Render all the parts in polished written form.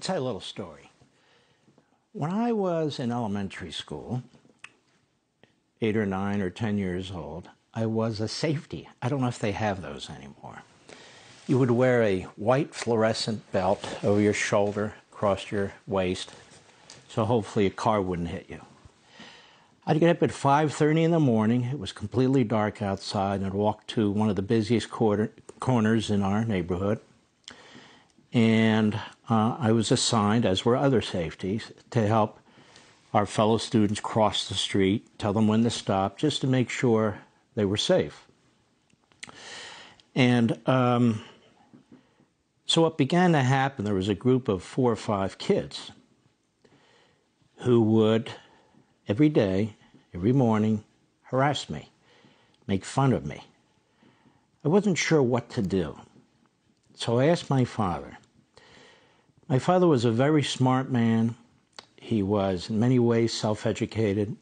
me tell you a little story. When I was in elementary school, 8 or 9 or 10 years old, I was a safety. I don't know if they have those anymore. You would wear a white fluorescent belt over your shoulder, across your waist, so hopefully a car wouldn't hit you. I'd get up at 5:30 in the morning. It was completely dark outside, and I'd walk to one of the busiest corners in our neighborhood. And I was assigned, as were other safeties, to help our fellow students cross the street, tell them when to stop, just to make sure they were safe. And so what began to happen, there was a group of 4 or 5 kids who would, every day, every morning, harass me, make fun of me. I wasn't sure what to do. So I asked my father. My father was a very smart man. He was, in many ways, self-educated.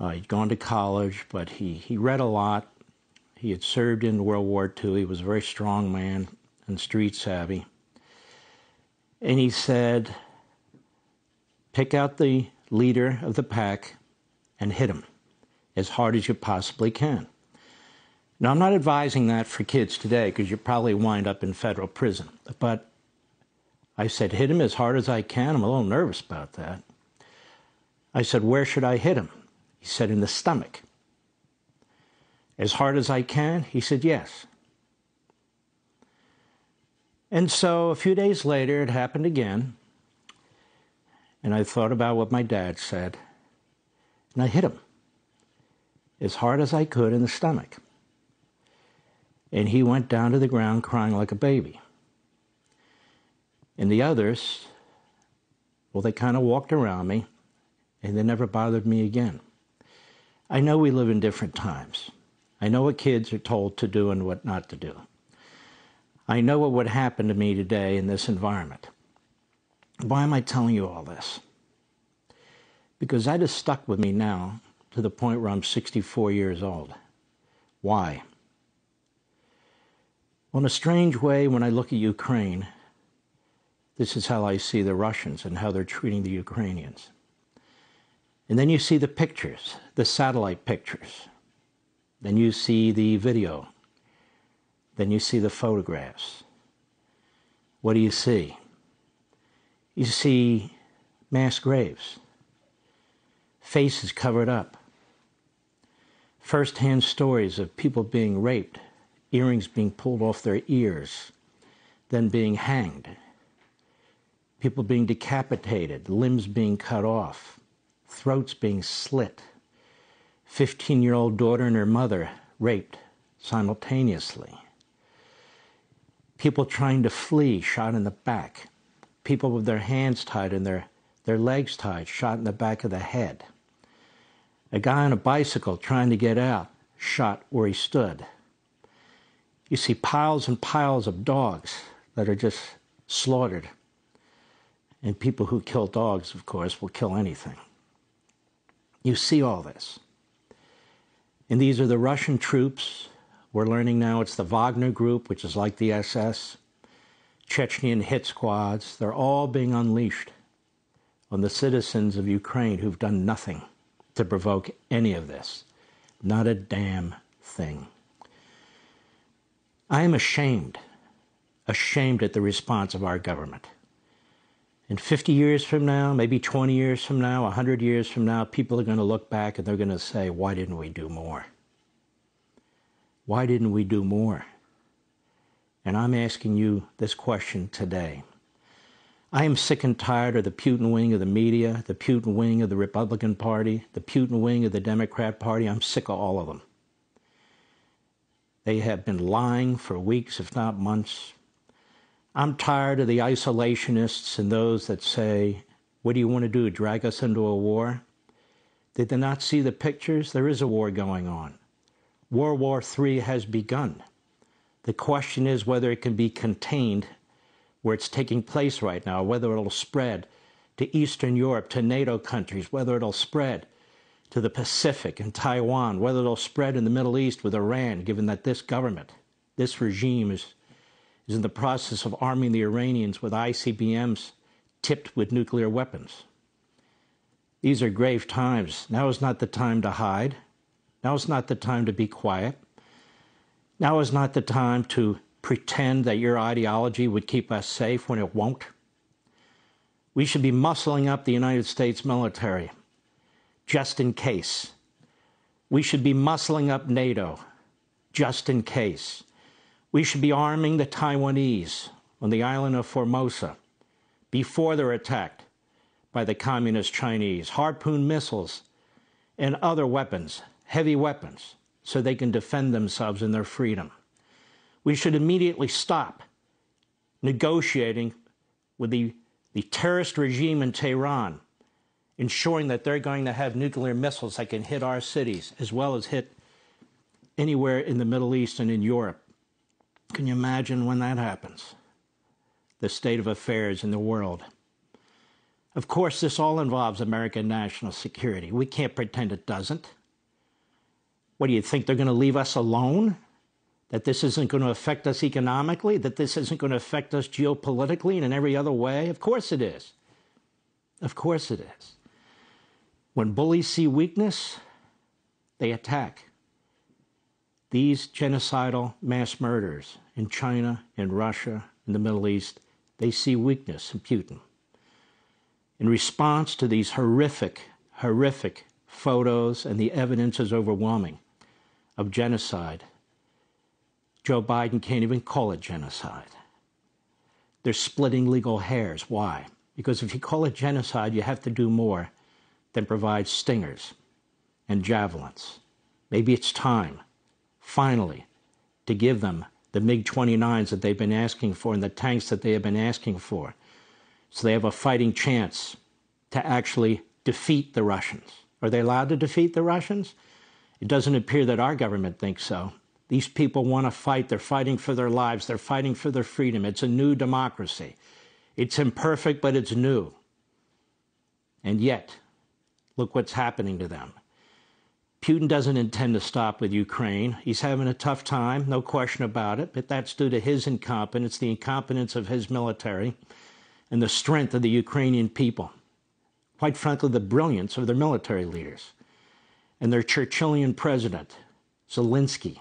He'd gone to college, but he read a lot. He had served in World War II. He was a very strong man and street-savvy. And he said, pick out the leader of the pack and hit him as hard as you possibly can. Now, I'm not advising that for kids today because you probably wind up in federal prison, but I said, hit him as hard as I can. I'm a little nervous about that. I said, where should I hit him? He said, in the stomach. As hard as I can? He said, yes. And so a few days later, it happened again. And I thought about what my dad said, and I hit him as hard as I could in the stomach. And he went down to the ground crying like a baby. And the others, well, they kind of walked around me, and they never bothered me again. I know we live in different times. I know what kids are told to do and what not to do. I know what would happen to me today in this environment. Why am I telling you all this? Because that is stuck with me now to the point where I'm 64 years old. Why? Well, in a strange way, when I look at Ukraine, this is how I see the Russians and how they're treating the Ukrainians. And then you see the pictures, the satellite pictures. Then you see the video. Then you see the photographs. What do you see? You see mass graves, faces covered up, first-hand stories of people being raped, earrings being pulled off their ears, then being hanged, people being decapitated, limbs being cut off, throats being slit, 15-year-old daughter and her mother raped simultaneously, people trying to flee, shot in the back, people with their hands tied and their legs tied, shot in the back of the head. A guy on a bicycle trying to get out, shot where he stood. You see piles and piles of dogs that are just slaughtered. And people who kill dogs, of course, will kill anything. You see all this. And these are the Russian troops. We're learning now it's the Wagner group, which is like the SS. Chechnyan hit squads, they're all being unleashed on the citizens of Ukraine who've done nothing to provoke any of this. Not a damn thing. I am ashamed, ashamed at the response of our government. And 50 years from now, maybe 20 years from now, 100 years from now, people are going to look back and they're going to say, why didn't we do more? Why didn't we do more? And I'm asking you this question today. I am sick and tired of the Putin wing of the media, the Putin wing of the Republican Party, the Putin wing of the Democrat Party. I'm sick of all of them. They have been lying for weeks, if not months. I'm tired of the isolationists and those that say, what do you want to do, drag us into a war? Did they not see the pictures? There is a war going on. World War III has begun. The question is whether it can be contained where it's taking place right now, whether it'll spread to Eastern Europe, to NATO countries, whether it'll spread to the Pacific and Taiwan, whether it'll spread in the Middle East with Iran, given that this government, this regime is in the process of arming the Iranians with ICBMs tipped with nuclear weapons. These are grave times. Now is not the time to hide. Now is not the time to be quiet. Now is not the time to pretend that your ideology would keep us safe when it won't. We should be muscling up the United States military, just in case. We should be muscling up NATO, just in case. We should be arming the Taiwanese on the island of Formosa before they're attacked by the communist Chinese, harpoon missiles and other weapons, heavy weapons, so they can defend themselves and their freedom. We should immediately stop negotiating with the terrorist regime in Tehran, ensuring that they're going to have nuclear missiles that can hit our cities as well as hit anywhere in the Middle East and in Europe. Can you imagine when that happens? The state of affairs in the world. Of course, this all involves American national security. We can't pretend it doesn't. What do you think, they're going to leave us alone? That this isn't going to affect us economically? That this isn't going to affect us geopolitically and in every other way? Of course it is. Of course it is. When bullies see weakness, they attack. These genocidal mass murders in China, in Russia, in the Middle East, they see weakness in Putin. In response to these horrific photos, and the evidence is overwhelming, of genocide, Joe Biden can't even call it genocide. They're splitting legal hairs. Why? Because if you call it genocide, you have to do more than provide stingers and javelins. Maybe it's time, finally, to give them the MiG-29s that they've been asking for and the tanks that they have been asking for, so they have a fighting chance to actually defeat the Russians. Are they allowed to defeat the Russians? It doesn't appear that our government thinks so. These people want to fight. They're fighting for their lives. They're fighting for their freedom. It's a new democracy. It's imperfect, but it's new. And yet, look what's happening to them. Putin doesn't intend to stop with Ukraine. He's having a tough time, no question about it, but that's due to his incompetence, the incompetence of his military, and the strength of the Ukrainian people. Quite frankly, the brilliance of their military leaders and their Churchillian president, Zelensky,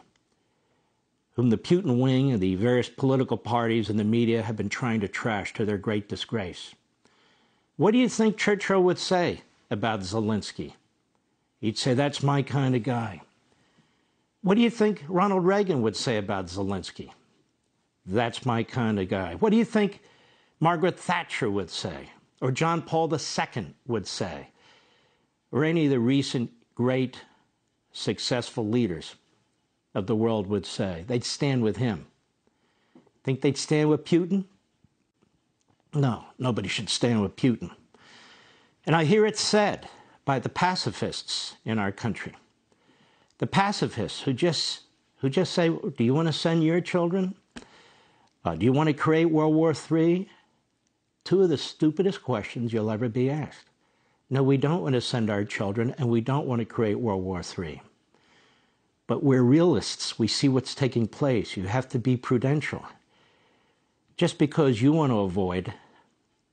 whom the Putin wing and the various political parties and the media have been trying to trash to their great disgrace. What do you think Churchill would say about Zelensky? He'd say, that's my kind of guy. What do you think Ronald Reagan would say about Zelensky? That's my kind of guy. What do you think Margaret Thatcher would say, or John Paul II would say, or any of the recent great successful leaders of the world would say? They'd stand with him. Think they'd stand with Putin? No, nobody should stand with Putin. And I hear it said by the pacifists in our country, the pacifists who just say, do you want to send your children? Do you want to create World War III? Two of the stupidest questions you'll ever be asked. No, we don't want to send our children, and we don't want to create World War III. But we're realists. We see what's taking place. You have to be prudential. Just because you want to avoid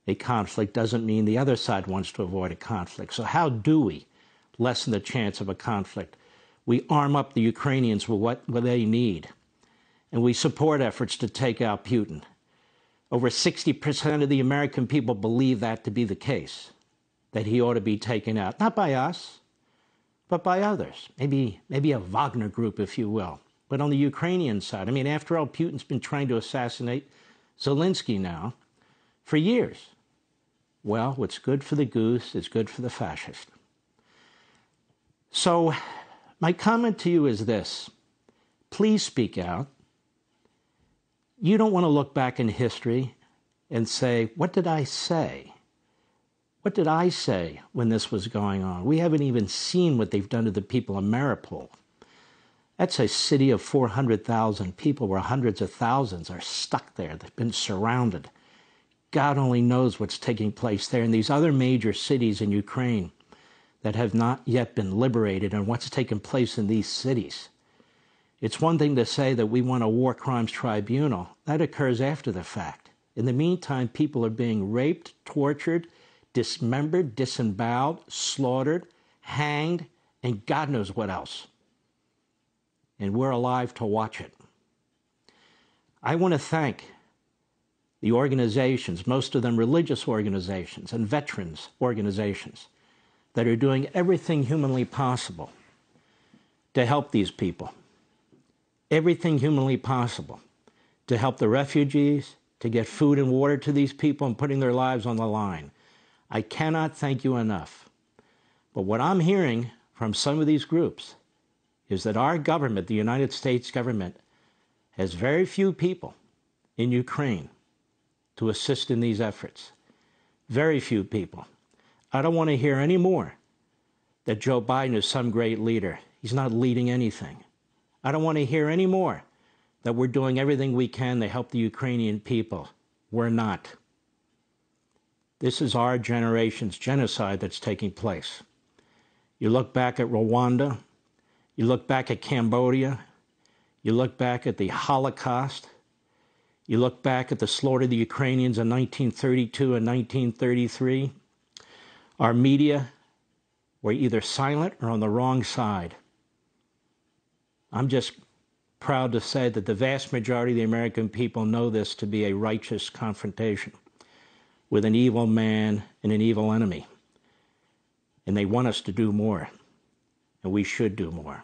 a conflict doesn't mean the other side wants to avoid a conflict. So how do we lessen the chance of a conflict? We arm up the Ukrainians with what they need, and we support efforts to take out Putin. Over 60% of the American people believe that to be the case, that he ought to be taken out, not by us, but by others, maybe a Wagner group, if you will. But on the Ukrainian side, I mean, after all, Putin's been trying to assassinate Zelensky now for years. Well, what's good for the goose is good for the fascist. So my comment to you is this: please speak out. You don't want to look back in history and say, what did I say? What did I say when this was going on? We haven't even seen what they've done to the people in Mariupol. That's a city of 400,000 people where hundreds of thousands are stuck there. They've been surrounded. God only knows what's taking place there in these other major cities in Ukraine that have not yet been liberated, and what's taken place in these cities. It's one thing to say that we want a war crimes tribunal. That occurs after the fact. In the meantime, people are being raped, tortured, dismembered, disemboweled, slaughtered, hanged, and God knows what else. And we're alive to watch it. I want to thank the organizations, most of them religious organizations and veterans organizations, that are doing everything humanly possible to help these people. Everything humanly possible to help the refugees, to get food and water to these people and putting their lives on the line. I cannot thank you enough. But what I'm hearing from some of these groups is that our government, the United States government, has very few people in Ukraine to assist in these efforts. Very few people. I don't want to hear any more that Joe Biden is some great leader. He's not leading anything. I don't want to hear any more that we're doing everything we can to help the Ukrainian people. We're not. This is our generation's genocide that's taking place. You look back at Rwanda, you look back at Cambodia, you look back at the Holocaust, you look back at the slaughter of the Ukrainians in 1932 and 1933. Our media were either silent or on the wrong side. I'm just proud to say that the vast majority of the American people know this to be a righteous confrontation with an evil man and an evil enemy. And they want us to do more. And we should do more.